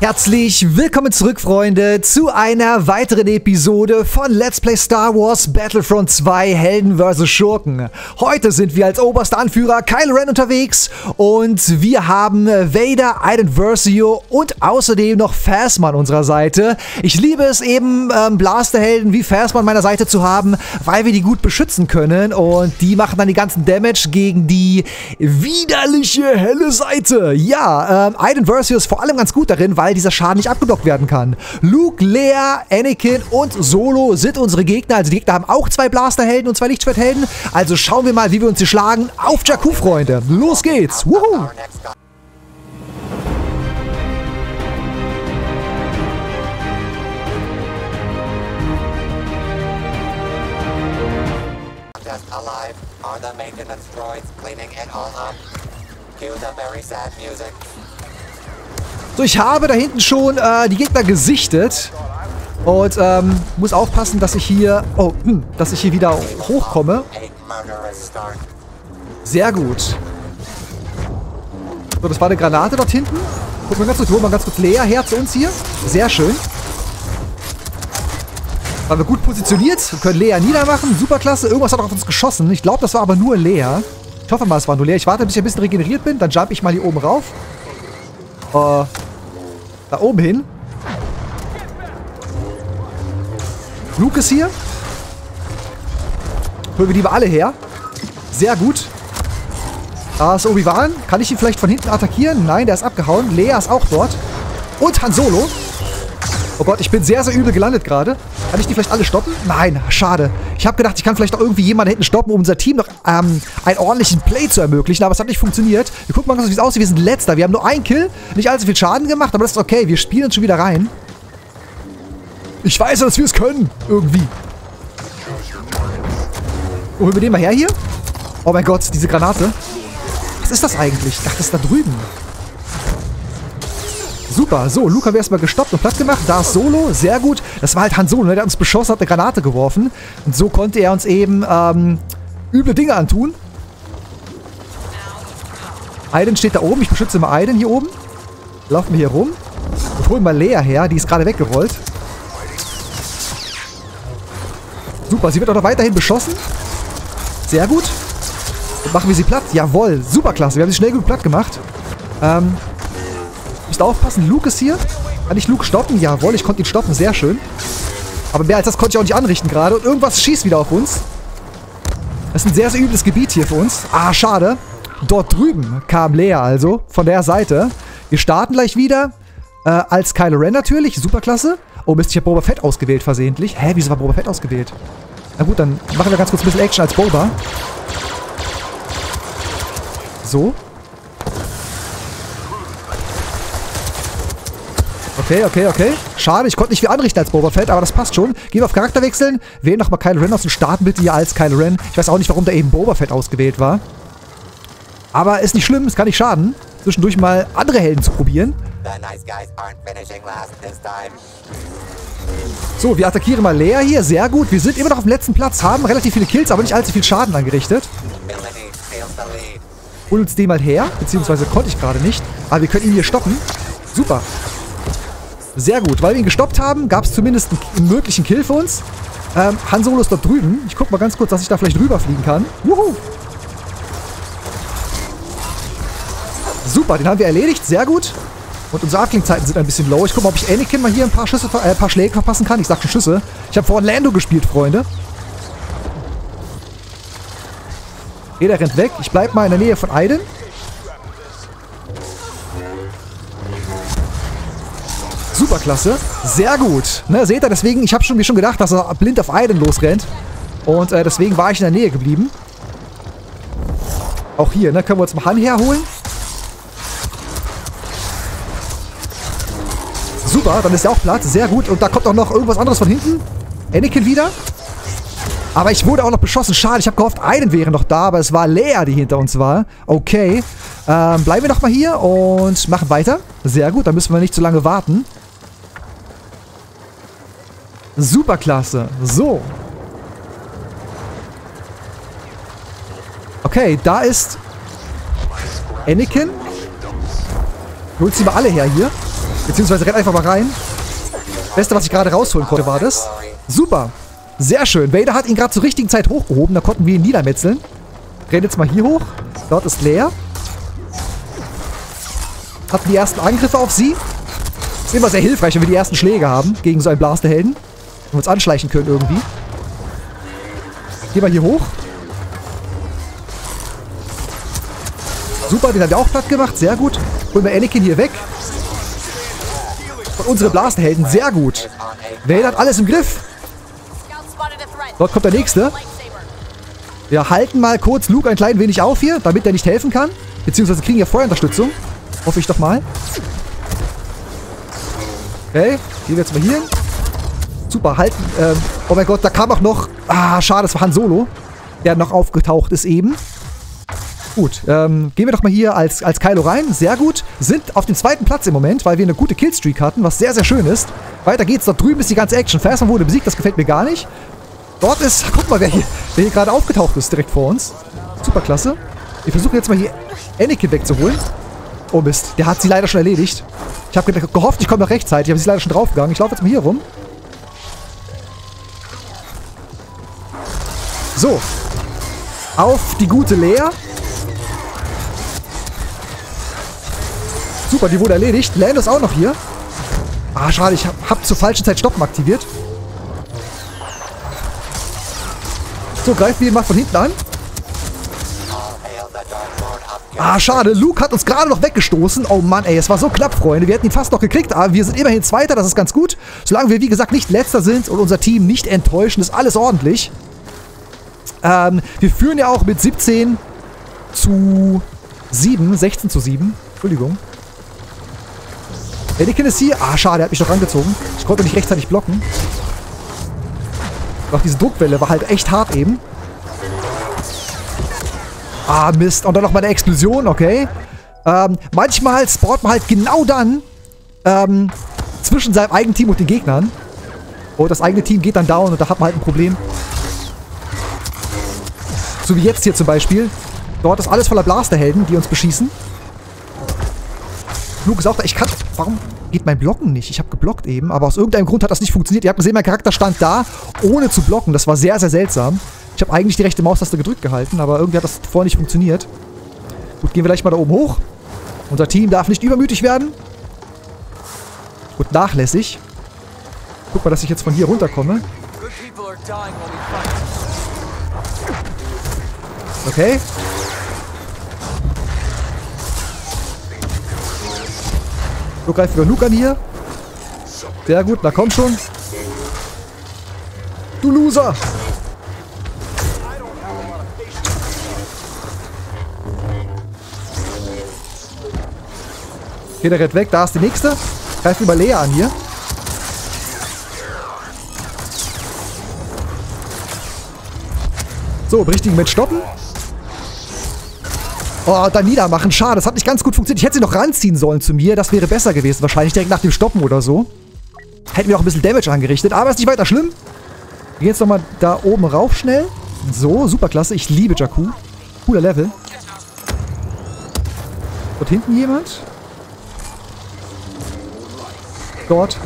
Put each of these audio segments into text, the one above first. Herzlich willkommen zurück, Freunde, zu einer weiteren Episode von Let's Play Star Wars Battlefront 2 Helden vs. Schurken. Heute sind wir als oberster Anführer Kylo Ren unterwegs und wir haben Vader, Iden Versio und außerdem noch Phasma an unserer Seite. Ich liebe es eben, Blasterhelden wie Phasma an meiner Seite zu haben, weil wir die gut beschützen können und die machen dann die ganzen Damage gegen die widerliche helle Seite. Ja, Iden Versio ist vor allem ganz gut darin, weil dieser Schaden nicht abgedockt werden kann. Luke, Leia, Anakin und Solo sind unsere Gegner. Also die Gegner haben auch zwei Blasterhelden und zwei Lichtschwerthelden. Also schauen wir mal, wie wir uns hier schlagen. Auf Jakku, Freunde. Los geht's. Woohoo. So, ich habe da hinten schon die Gegner gesichtet und muss aufpassen, dass ich hier, dass ich hier wieder hochkomme. Sehr gut. So, das war eine Granate dort hinten. Guck mal ganz kurz, holen wir ganz kurz Leia her zu uns hier. Sehr schön. Waren wir gut positioniert, wir können Leia niedermachen. Superklasse. Irgendwas hat auf uns geschossen. Ich glaube, das war aber nur Leia. Ich hoffe mal, es war nur Leia. Ich warte, bis ich ein bisschen regeneriert bin, dann jump ich mal hier oben rauf. Da oben hin. Luke ist hier. Holen wir die mal alle her. Sehr gut. Da ist Obi-Wan. Kann ich ihn vielleicht von hinten attackieren? Nein, der ist abgehauen. Leia ist auch dort. Und Han Solo. Oh Gott, ich bin sehr, sehr übel gelandet gerade. Kann ich die vielleicht alle stoppen? Nein, schade. Ich habe gedacht, ich kann vielleicht noch irgendwie jemanden hinten stoppen, um unser Team noch einen ordentlichen Play zu ermöglichen. Aber es hat nicht funktioniert. Wir gucken mal ganz kurz, wie es aussieht. Wir sind letzter. Wir haben nur einen Kill. Nicht allzu viel Schaden gemacht, aber das ist okay. Wir spielen uns schon wieder rein. Ich weiß ja, dass wir es können. Irgendwie. Oh, holen wir den mal her hier. Oh mein Gott, diese Granate. Was ist das eigentlich? Ach, das ist da drüben. Super, so, Luke haben wir erstmal gestoppt und platt gemacht. Da ist Solo, sehr gut. Das war halt Han Solo, der hat uns beschossen, hat eine Granate geworfen. Und so konnte er uns eben üble Dinge antun. Iden steht da oben, ich beschütze mal Iden hier oben. Laufen wir hier rum. Und holen mal Leia her, die ist gerade weggerollt. Super, sie wird auch noch weiterhin beschossen. Sehr gut. Und machen wir sie platt, jawohl, super klasse. Wir haben sie schnell gut platt gemacht. Müsst aufpassen, Luke ist hier. Kann ich Luke stoppen? Jawohl, ich konnte ihn stoppen, sehr schön. Aber mehr als das konnte ich auch nicht anrichten gerade. Und irgendwas schießt wieder auf uns. Das ist ein sehr, sehr übles Gebiet hier für uns. Ah, schade. Dort drüben kam Leia also, von der Seite. Wir starten gleich wieder als Kylo Ren natürlich, superklasse. Oh Mist, ich habe Boba Fett ausgewählt versehentlich. Hä, wieso war Boba Fett ausgewählt? Na gut, dann machen wir ganz kurz ein bisschen Action als Boba. So. Okay, okay, okay. Schade, ich konnte nicht viel anrichten als Boba Fett, aber das passt schon. Gehen wir auf Charakter wechseln. Wählen nochmal Kylo Ren aus und starten bitte hier als Kylo Ren. Ich weiß auch nicht, warum da eben Boba Fett ausgewählt war. Aber ist nicht schlimm, es kann nicht schaden, zwischendurch mal andere Helden zu probieren. So, wir attackieren mal Leia hier. Sehr gut, wir sind immer noch auf dem letzten Platz, haben relativ viele Kills, aber nicht allzu viel Schaden angerichtet. Hol uns den mal her, beziehungsweise konnte ich gerade nicht. Aber wir können ihn hier stoppen. Super. Sehr gut, weil wir ihn gestoppt haben, gab es zumindest einen möglichen Kill für uns. Han Solo ist dort drüben. Ich guck mal ganz kurz, dass ich da vielleicht rüberfliegen kann. Juhu! Super, den haben wir erledigt, sehr gut. Und unsere Abklingzeiten sind ein bisschen low. Ich guck mal, ob ich Anakin mal hier ein paar Schüsse, paar Schläge verpassen kann. Ich sag schon Schüsse. Ich habe vorhin Lando gespielt, Freunde. Jeder rennt weg. Ich bleib mal in der Nähe von Iden. Superklasse. Sehr gut. Ne, seht ihr, deswegen, ich habe mir schon gedacht, dass er blind auf Iden losrennt. Und deswegen war ich in der Nähe geblieben. Auch hier, ne, können wir uns mal Han herholen. Super, dann ist er auch platt. Sehr gut. Und da kommt auch noch irgendwas anderes von hinten. Anakin wieder. Aber ich wurde auch noch beschossen. Schade, ich habe gehofft, Iden wäre noch da, aber es war Leia, die hinter uns war. Okay. Bleiben wir noch mal hier und machen weiter. Sehr gut, dann müssen wir nicht zu lange warten. Superklasse. So. Okay, da ist Anakin. Holt sie mal alle her hier. Beziehungsweise rennt einfach mal rein. Beste, was ich gerade rausholen konnte, war das. Super. Sehr schön. Vader hat ihn gerade zur richtigen Zeit hochgehoben. Da konnten wir ihn niedermetzeln. Rennt jetzt mal hier hoch. Dort ist Leia. Hatten die ersten Angriffe auf sie. Ist immer sehr hilfreich, wenn wir die ersten Schläge haben gegen so einen Blasterhelden. Und uns anschleichen können irgendwie. Gehen wir hier hoch. Super, den haben wir auch platt gemacht. Sehr gut. Holen wir Anakin hier weg. Und unsere Blasterhelden. Sehr gut. Vader hat alles im Griff. Dort kommt der nächste. Wir halten mal kurz Luke ein klein wenig auf hier, damit er nicht helfen kann. Beziehungsweise kriegen ja Feuerunterstützung. Hoffe ich doch mal. Okay, gehen wir jetzt mal hier hin. Super, halten. Oh mein Gott, da kam auch noch... Ah, schade, das war Han Solo, der noch aufgetaucht ist eben. Gut, gehen wir doch mal hier als Kylo rein. Sehr gut. Sind auf dem zweiten Platz im Moment, weil wir eine gute Killstreak hatten, was sehr, sehr schön ist. Weiter geht's. Dort drüben ist die ganze Action. Phasma wurde besiegt, das gefällt mir gar nicht. Dort ist... Guck mal, wer hier gerade aufgetaucht ist, direkt vor uns. Superklasse. Wir versuchen jetzt mal hier Anakin wegzuholen. Oh Mist, der hat sie leider schon erledigt. Ich habe gehofft, ich komme noch rechtzeitig, aber sie ist leider schon draufgegangen. Ich laufe jetzt mal hier rum. So. Auf die gute Leia. Super, die wurde erledigt. Lando ist auch noch hier. Ah, schade, ich habe zur falschen Zeit Stoppen aktiviert. So, greifen wir ihn mal von hinten an. Ah, schade. Luke hat uns gerade noch weggestoßen. Oh Mann, ey, es war so knapp, Freunde. Wir hätten ihn fast noch gekriegt, aber wir sind immerhin Zweiter, das ist ganz gut. Solange wir, wie gesagt, nicht Letzter sind und unser Team nicht enttäuschen, ist alles ordentlich. Wir führen ja auch mit 16 zu 7. Entschuldigung. Anakin ist hier. Ah, schade, er hat mich doch rangezogen. Ich konnte nicht rechtzeitig blocken. Doch diese Druckwelle war halt echt hart eben. Ah, Mist. Und dann noch mal eine Explosion, okay. Manchmal spawnt man halt genau dann zwischen seinem eigenen Team und den Gegnern. Und das eigene Team geht dann down und da hat man halt ein Problem. So wie jetzt hier zum Beispiel. Dort ist alles voller Blasterhelden, die uns beschießen. Luke ist auch da. Ich kann... Warum geht mein Blocken nicht? Ich habe geblockt eben, aber aus irgendeinem Grund hat das nicht funktioniert. Ihr habt gesehen, mein Charakter stand da, ohne zu blocken. Das war sehr, sehr seltsam. Ich habe eigentlich die rechte Maustaste gedrückt gehalten, aber irgendwie hat das vorher nicht funktioniert. Gut, gehen wir gleich mal da oben hoch. Unser Team darf nicht übermütig werden. Gut, nachlässig. Guck mal, dass ich jetzt von hier runterkomme. Okay. So greifen wir Luke an hier. Sehr gut, na komm schon. Du Loser! Okay, der rennt weg, da ist die nächste. Greifen wir Leia an hier. So, im richtigen Moment stoppen. Oh, dann niedermachen. Schade, das hat nicht ganz gut funktioniert. Ich hätte sie noch ranziehen sollen zu mir. Das wäre besser gewesen. Wahrscheinlich direkt nach dem Stoppen oder so. Hätten wir auch ein bisschen Damage angerichtet. Aber ist nicht weiter schlimm. Wir gehen jetzt nochmal da oben rauf schnell. So, super klasse. Ich liebe Jakku. Cooler Level. Dort hinten jemand. Dort.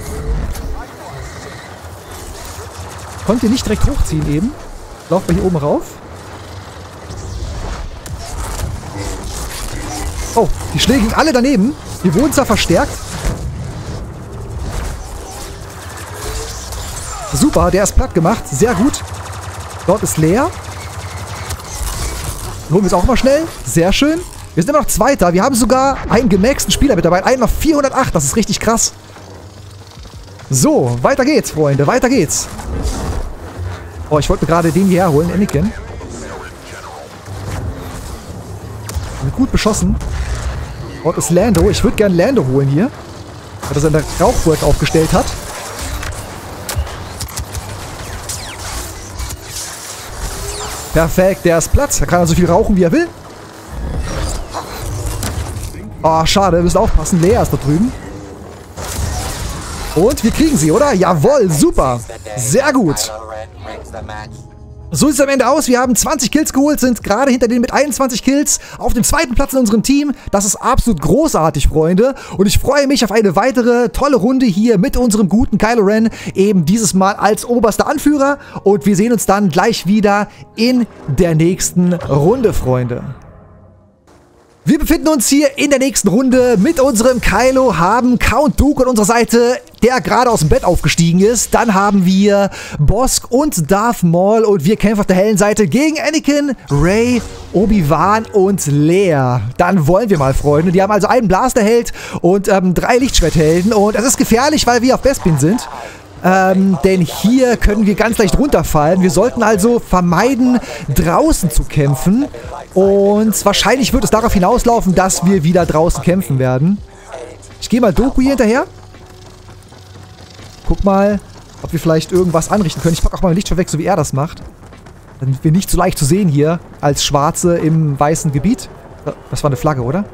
Konnt ihr nicht direkt hochziehen eben. Laufen wir hier oben rauf. Oh, die Schläge gingen alle daneben. Wir wurden zwar verstärkt. Super, der ist platt gemacht. Sehr gut. Dort ist leer. Holen wir es auch mal schnell. Sehr schön. Wir sind immer noch Zweiter. Wir haben sogar einen gemaxten Spieler mit dabei. Einen auf 408. Das ist richtig krass. So, weiter geht's, Freunde. Weiter geht's. Oh, ich wollte mir gerade den hierher holen. Anakin. Gut beschossen. Dort ist Lando. Ich würde gerne Lando holen hier. Weil er seine Rauchwolke aufgestellt hat. Perfekt, der ist Platz. Da kann er so viel rauchen, wie er will. Oh, schade. Wir müssen aufpassen. Leia ist da drüben. Und wir kriegen sie, oder? Jawohl, super. Sehr gut. So sieht es am Ende aus. Wir haben 20 Kills geholt, sind gerade hinter denen mit 21 Kills auf dem zweiten Platz in unserem Team. Das ist absolut großartig, Freunde. Und ich freue mich auf eine weitere tolle Runde hier mit unserem guten Kylo Ren, eben dieses Mal als oberster Anführer. Und wir sehen uns dann gleich wieder in der nächsten Runde, Freunde. Wir befinden uns hier in der nächsten Runde mit unserem Kylo, haben Count Dooku an unserer Seite, der gerade aus dem Bett aufgestiegen ist. Dann haben wir Bossk und Darth Maul und wir kämpfen auf der hellen Seite gegen Anakin, Rey, Obi-Wan und Leia. Dann wollen wir mal, Freunde. Die haben also einen Blasterheld und drei Lichtschwerthelden und es ist gefährlich, weil wir auf Bespin sind. Denn hier können wir ganz leicht runterfallen. Wir sollten also vermeiden, draußen zu kämpfen. Und wahrscheinlich wird es darauf hinauslaufen, dass wir wieder draußen kämpfen werden. Ich gehe mal Dooku hier hinterher. Guck mal, ob wir vielleicht irgendwas anrichten können. Ich packe auch mal mein Lichtschwert weg, so wie er das macht. Dann sind wir nicht so leicht zu sehen hier als Schwarze im weißen Gebiet. Das war eine Flagge, oder?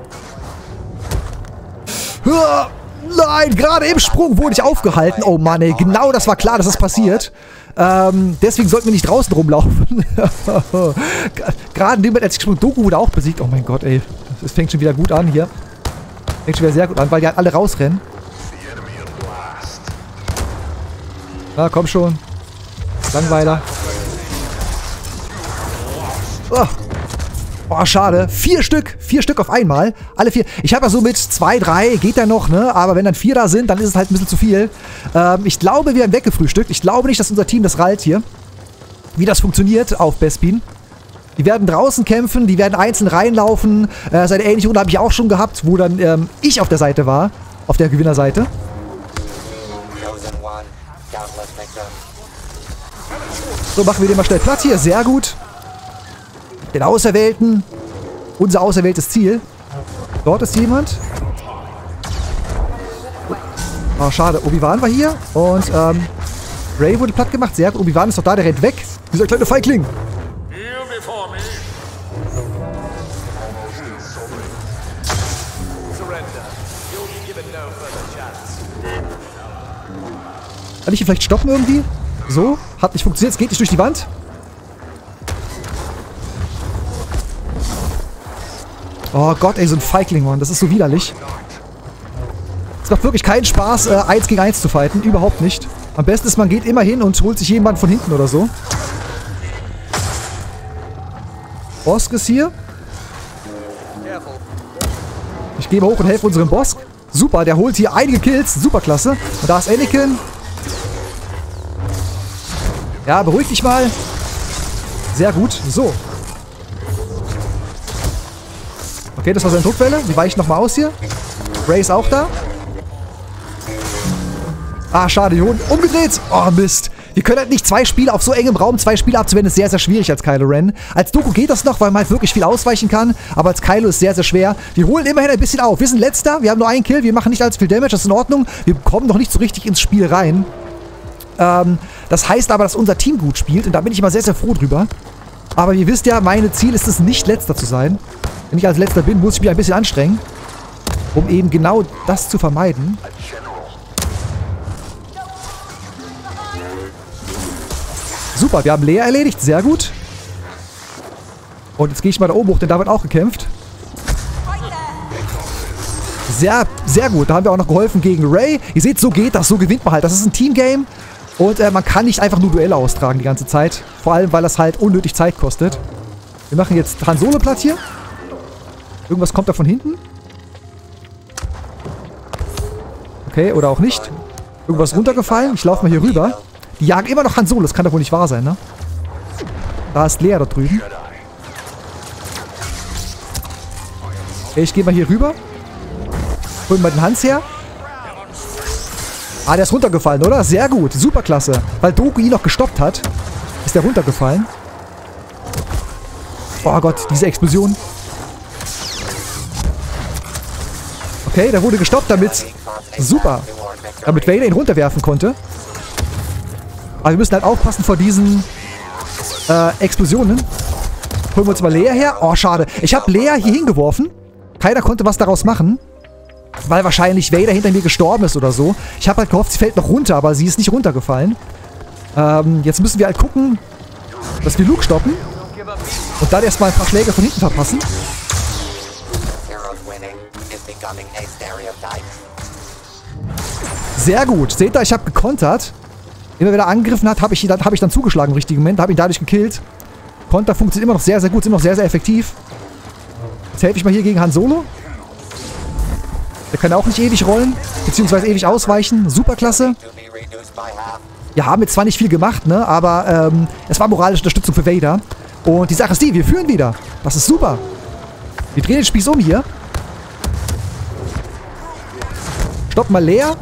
Huah! Nein, gerade im Sprung wurde ich aufgehalten. Oh Mann, ey, genau das war klar, dass das passiert. Deswegen sollten wir nicht draußen rumlaufen. Gerade in dem Moment, als ich gesprungen bin, Dooku wurde auch besiegt. Oh mein Gott, ey. Es fängt schon wieder gut an hier. Fängt schon wieder sehr gut an, weil die halt alle rausrennen. Na, komm schon. Langweiler. Oh. Oh, schade. 4 Stück. 4 Stück auf einmal. Alle 4. Ich habe ja so mit 2, 3 geht da noch, ne? Aber wenn dann 4 da sind, dann ist es halt ein bisschen zu viel. Ich glaube, wir haben weggefrühstückt. Ich glaube nicht, dass unser Team das rallt hier. Wie das funktioniert auf Bespin. Die werden draußen kämpfen, die werden einzeln reinlaufen. So eine ähnliche Runde habe ich auch schon gehabt, wo dann ich auf der Seite war. Auf der Gewinnerseite. So, machen wir den mal schnell platt hier. Sehr gut. Den Auserwählten. Unser auserwähltes Ziel. Dort ist jemand. Oh, schade. Obi-Wan war hier. Und, Rey wurde platt gemacht. Sehr gut. Obi-Wan ist doch da. Der rennt weg. Dieser kleine Feigling. Kann ich hier vielleicht stoppen irgendwie? So. Hat nicht funktioniert. Es geht nicht durch die Wand. Oh Gott, ey, so ein Feigling, Mann. Das ist so widerlich. Es macht wirklich keinen Spaß, 1 gegen 1 zu fighten. Überhaupt nicht. Am besten ist, man geht immer hin und holt sich jemanden von hinten oder so. Bossk ist hier. Ich gehe mal hoch und helfe unserem Bossk. Super, der holt hier einige Kills. Super, klasse. Und da ist Anakin. Ja, beruhig dich mal. Sehr gut. So. Okay, das war seine Druckwelle. Die weichen nochmal aus hier. Rey ist auch da. Ah, schade. Die wurden umgedreht. Oh, Mist. Wir können halt nicht 2 Spiele auf so engem Raum, 2 Spiele abzuwenden. Ist sehr, sehr schwierig als Kylo Ren. Als Dooku geht das noch, weil man halt wirklich viel ausweichen kann. Aber als Kylo ist sehr, sehr schwer. Wir holen immerhin ein bisschen auf. Wir sind letzter. Wir haben nur einen Kill. Wir machen nicht allzu viel Damage. Das ist in Ordnung. Wir kommen noch nicht so richtig ins Spiel rein. Das heißt aber, dass unser Team gut spielt. Und da bin ich immer sehr, sehr froh drüber. Aber ihr wisst ja, mein Ziel ist es, nicht letzter zu sein. Wenn ich als letzter bin, muss ich mich ein bisschen anstrengen, um eben genau das zu vermeiden. Super, wir haben Leia erledigt. Sehr gut. Und jetzt gehe ich mal da oben hoch, denn da wird auch gekämpft. Sehr, sehr gut. Da haben wir auch noch geholfen gegen Rey. Ihr seht, so geht das. So gewinnt man halt. Das ist ein Teamgame. Und man kann nicht einfach nur Duelle austragen die ganze Zeit. Vor allem, weil das halt unnötig Zeit kostet. Wir machen jetzt Han Solo platt hier. Irgendwas kommt da von hinten. Okay, oder auch nicht. Irgendwas runtergefallen. Ich laufe mal hier rüber. Die jagen immer noch Han Solo. Das kann doch wohl nicht wahr sein, ne? Da ist Leia da drüben. Okay, ich gehe mal hier rüber. Hol mal den Hans her. Ah, der ist runtergefallen, oder? Sehr gut. Super klasse. Weil Dooku ihn noch gestoppt hat, ist der runtergefallen. Oh Gott, diese Explosion. Okay, der wurde gestoppt damit. Super. Damit Vader ihn runterwerfen konnte. Aber wir müssen halt aufpassen vor diesen Explosionen. Holen wir uns mal Leia her. Oh, schade. Ich habe Leia hier hingeworfen. Keiner konnte was daraus machen. Weil wahrscheinlich Vader hinter mir gestorben ist oder so. Ich habe halt gehofft, sie fällt noch runter, aber sie ist nicht runtergefallen. Jetzt müssen wir halt gucken, dass wir Luke stoppen und dann erstmal ein paar Schläge von hinten verpassen. Sehr gut. Seht ihr, ich habe gekontert. Immer wenn er angegriffen hat, hab ich dann zugeschlagen im richtigen Moment. Habe ihn dadurch gekillt. Konter funktioniert immer noch sehr, sehr gut. Ist immer noch sehr, sehr effektiv. Jetzt helfe ich mal hier gegen Han Solo. Der kann auch nicht ewig rollen, beziehungsweise ewig ausweichen. Superklasse. Wir haben jetzt zwar nicht viel gemacht, ne, aber es war moralische Unterstützung für Vader. Und die Sache ist die, wir führen wieder. Das ist super. Wir drehen den Spieß um hier. Stopp mal Leia.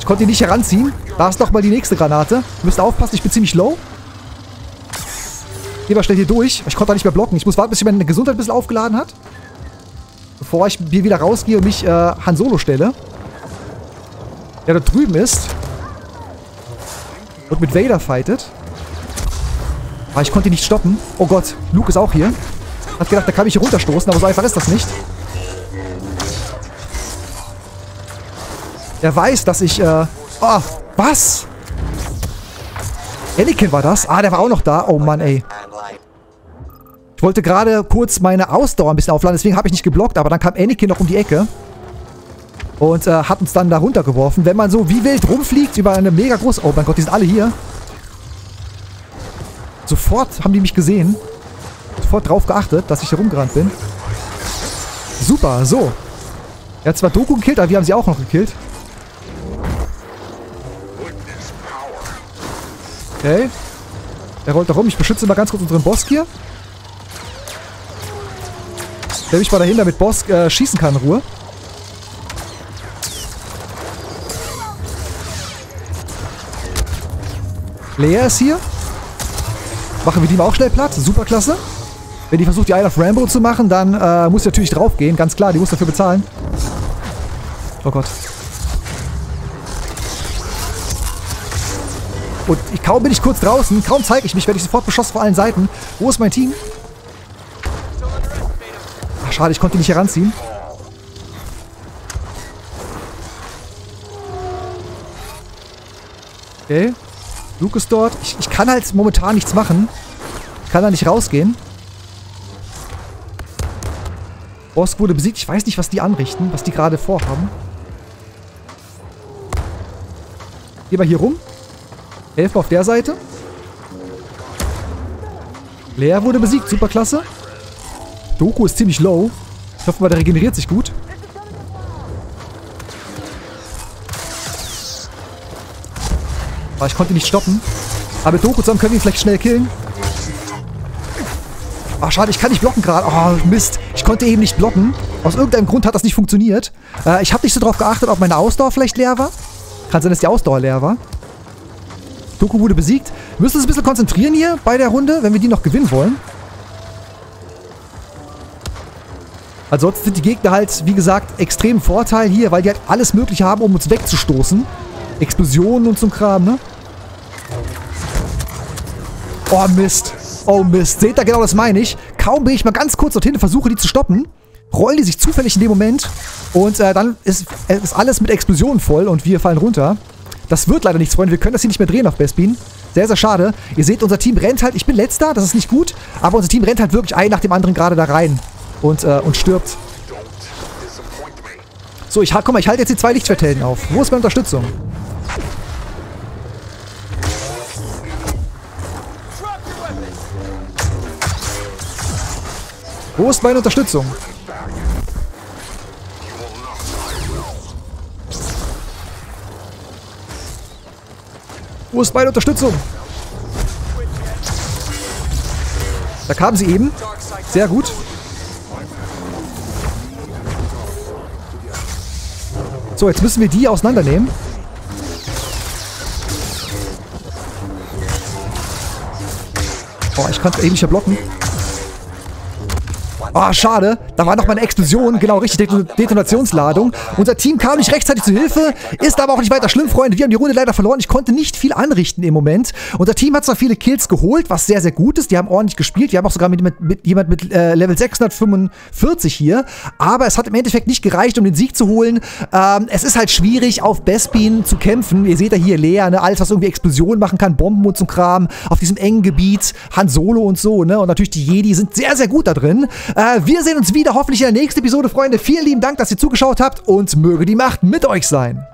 Ich konnte ihn nicht heranziehen. Da ist nochmal die nächste Granate. Müsst aufpassen, ich bin ziemlich low. Geh mal schnell hier durch. Ich konnte da nicht mehr blocken. Ich muss warten, bis ich meine Gesundheit ein bisschen aufgeladen hat. Bevor ich hier wieder rausgehe und mich Han Solo stelle. Der da drüben ist. Und mit Vader fightet. Aber ich konnte ihn nicht stoppen. Oh Gott, Luke ist auch hier. Hat gedacht, da kann ich hier runterstoßen, aber so einfach ist das nicht. Er weiß, dass ich, oh, was? Anakin war das? Ah, der war auch noch da. Oh Mann, ey. Ich wollte gerade kurz meine Ausdauer ein bisschen aufladen, deswegen habe ich nicht geblockt, aber dann kam Anakin noch um die Ecke. Und hat uns dann da runtergeworfen. Wenn man so wie wild rumfliegt über eine mega große... Oh mein Gott, die sind alle hier. Sofort haben die mich gesehen. Sofort drauf geachtet, dass ich hier rumgerannt bin. Super, so. Er hat zwar Dooku gekillt, aber wir haben sie auch noch gekillt. Okay. Er rollt da rum. Ich beschütze mal ganz kurz unseren Bossk hier. Stell mich mal dahin, damit Bossk schießen kann in Ruhe. Leia ist hier. Machen wir die mal auch schnell platt. Superklasse. Wenn die versucht, die Isle of Rambo zu machen, dann muss die natürlich draufgehen. Ganz klar, die muss dafür bezahlen. Oh Gott. Und kaum bin ich kurz draußen, kaum zeige ich mich, werde ich sofort beschossen von allen Seiten. Wo ist mein Team? Ach, schade, ich konnte ihn nicht heranziehen. Okay. Luke ist dort. Ich kann halt momentan nichts machen. Ich kann da nicht rausgehen. Bossk wurde besiegt. Ich weiß nicht, was die anrichten, was die gerade vorhaben. Geh mal hier rum. Helfen auf der Seite. Leia wurde besiegt. Superklasse. Dooku ist ziemlich low. Ich hoffe mal, der regeneriert sich gut. Aber ich konnte ihn nicht stoppen. Aber mit Dooku zusammen können wir ihn vielleicht schnell killen. Ach, schade, ich kann nicht blocken gerade. Oh, Mist. Ich konnte eben nicht blocken. Aus irgendeinem Grund hat das nicht funktioniert. Ich habe nicht so drauf geachtet, ob meine Ausdauer vielleicht leer war. Kann sein, dass die Ausdauer leer war. Dooku wurde besiegt. Wir müssen uns ein bisschen konzentrieren hier bei der Runde, wenn wir die noch gewinnen wollen. Ansonsten sind die Gegner halt, wie gesagt, extrem Vorteil hier, weil die halt alles Mögliche haben, um uns wegzustoßen. Explosionen und so ein Kram, ne? Oh Mist. Oh Mist. Seht ihr, genau das meine ich. Kaum bin ich mal ganz kurz dorthin und versuche, die zu stoppen. Rollen die sich zufällig in dem Moment. Und dann ist alles mit Explosionen voll und wir fallen runter. Das wird leider nichts, Freunde. Wir können das hier nicht mehr drehen auf Bespin. Sehr, sehr schade. Ihr seht, unser Team rennt halt. Ich bin letzter, das ist nicht gut. Aber unser Team rennt halt wirklich ein nach dem anderen gerade da rein. Und stirbt. So, guck mal, ich halte jetzt die zwei Lichtschwerthelden auf. Wo ist meine Unterstützung? Wo ist meine Unterstützung? Wo ist meine Unterstützung? Da kamen sie eben. Sehr gut. So, jetzt müssen wir die auseinandernehmen. Oh, ich kann es eben nicht mehr blocken. Ah, schade. Da war noch mal eine Explosion. Genau, richtig. Detonationsladung. Unser Team kam nicht rechtzeitig zu Hilfe. Ist aber auch nicht weiter schlimm, Freunde. Wir haben die Runde leider verloren. Ich konnte nicht viel anrichten im Moment. Unser Team hat zwar viele Kills geholt, was sehr, sehr gut ist. Die haben ordentlich gespielt. Wir haben auch sogar mit jemand mit Level 645 hier. Aber es hat im Endeffekt nicht gereicht, um den Sieg zu holen. Es ist halt schwierig, auf Bespin zu kämpfen. Ihr seht ja hier Leia, ne? Alles, was irgendwie Explosionen machen kann, Bomben und so Kram. Auf diesem engen Gebiet, Han Solo und so, ne? Und natürlich die Jedi sind sehr, sehr gut da drin. Wir sehen uns wieder hoffentlich in der nächsten Episode, Freunde. Vielen lieben Dank, dass ihr zugeschaut habt und möge die Macht mit euch sein.